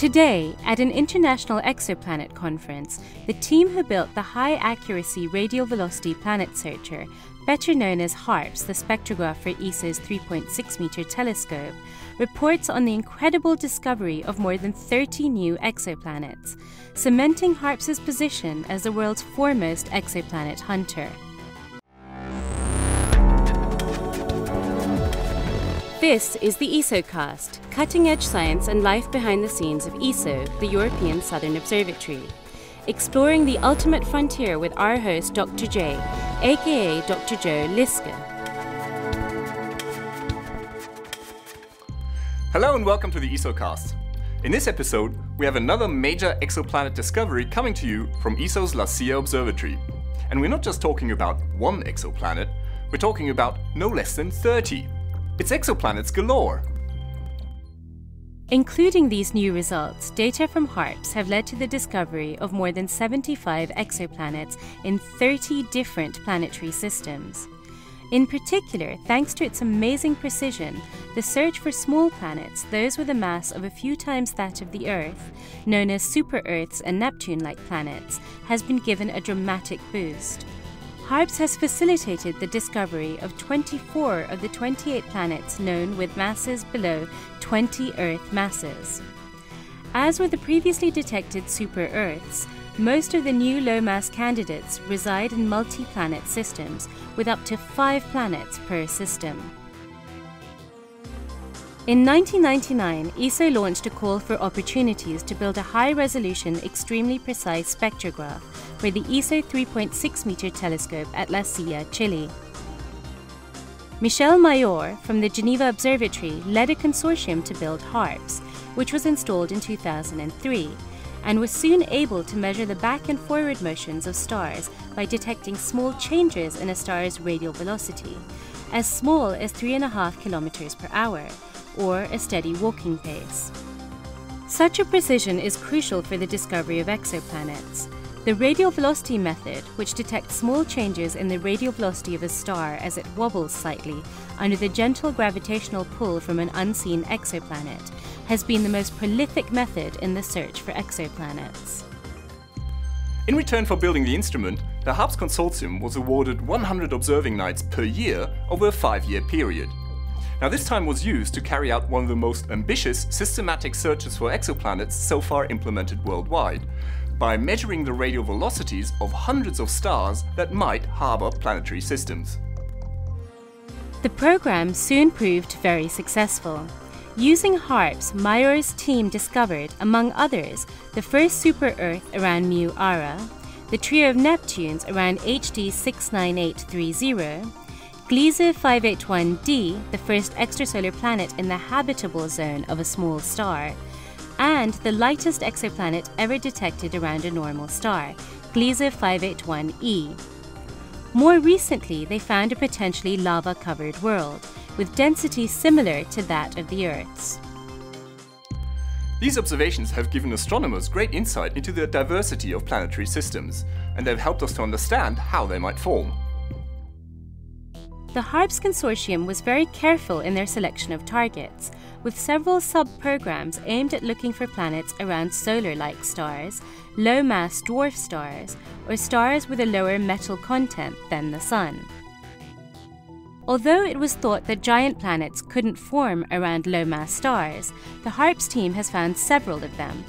Today, at an international exoplanet conference, the team who built the high-accuracy radial velocity planet searcher, better known as HARPS, the spectrograph for ESA's 3.6-meter telescope, reports on the incredible discovery of more than 30 new exoplanets, cementing HARPS's position as the world's foremost exoplanet hunter. This is the ESOcast, cutting-edge science and life behind the scenes of ESO, the European Southern Observatory. Exploring the ultimate frontier with our host, Dr. J, aka Dr. Joe Liske. Hello and welcome to the ESOcast. In this episode, we have another major exoplanet discovery coming to you from ESO's La Silla Observatory. And we're not just talking about one exoplanet, we're talking about no less than 30. It's exoplanets galore! Including these new results, data from HARPS have led to the discovery of more than 75 exoplanets in 30 different planetary systems. In particular, thanks to its amazing precision, the search for small planets, those with a mass of a few times that of the Earth, known as super-Earths and Neptune-like planets, has been given a dramatic boost. HARPS has facilitated the discovery of 24 of the 28 planets known with masses below 20 Earth masses. As with the previously detected super-Earths, most of the new low-mass candidates reside in multi-planet systems, with up to 5 planets per system. In 1999, ESO launched a call for opportunities to build a high-resolution, extremely precise spectrograph for the ESO 3.6-meter telescope at La Silla, Chile. Michel Mayor from the Geneva Observatory led a consortium to build HARPS, which was installed in 2003, and was soon able to measure the back and forward motions of stars by detecting small changes in a star's radial velocity, as small as 3.5 km/h. Or a steady walking pace. Such a precision is crucial for the discovery of exoplanets. The radial velocity method, which detects small changes in the radial velocity of a star as it wobbles slightly under the gentle gravitational pull from an unseen exoplanet, has been the most prolific method in the search for exoplanets. In return for building the instrument, the HARPS Consortium was awarded 100 observing nights per year over a 5-year period. Now, this time was used to carry out one of the most ambitious systematic searches for exoplanets so far implemented worldwide, by measuring the radial velocities of hundreds of stars that might harbor planetary systems. The program soon proved very successful. Using HARPS, Mayor's team discovered, among others, the first super-Earth around Mu Ara, the trio of Neptunes around HD 69830, Gliese 581d, the first extrasolar planet in the habitable zone of a small star, and the lightest exoplanet ever detected around a normal star, Gliese 581e. More recently, they found a potentially lava-covered world, with density similar to that of the Earth's. These observations have given astronomers great insight into the diversity of planetary systems, and they've helped us to understand how they might form. The HARPS Consortium was very careful in their selection of targets, with several sub-programs aimed at looking for planets around solar-like stars, low-mass dwarf stars, or stars with a lower metal content than the Sun. Although it was thought that giant planets couldn't form around low-mass stars, the HARPS team has found several of them.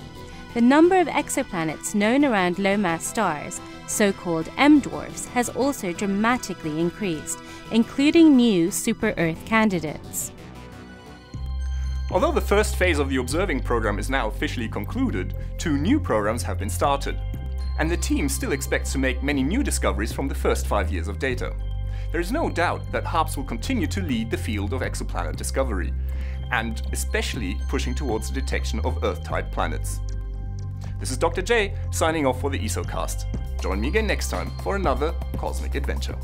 The number of exoplanets known around low-mass stars, so-called M-dwarfs, has also dramatically increased, including new super-Earth candidates. Although the first phase of the observing program is now officially concluded, 2 new programs have been started. And the team still expects to make many new discoveries from the first 5 years of data. There is no doubt that HARPS will continue to lead the field of exoplanet discovery, and especially pushing towards the detection of Earth-type planets. This is Dr. J, signing off for the ESOcast. Join me again next time for another cosmic adventure.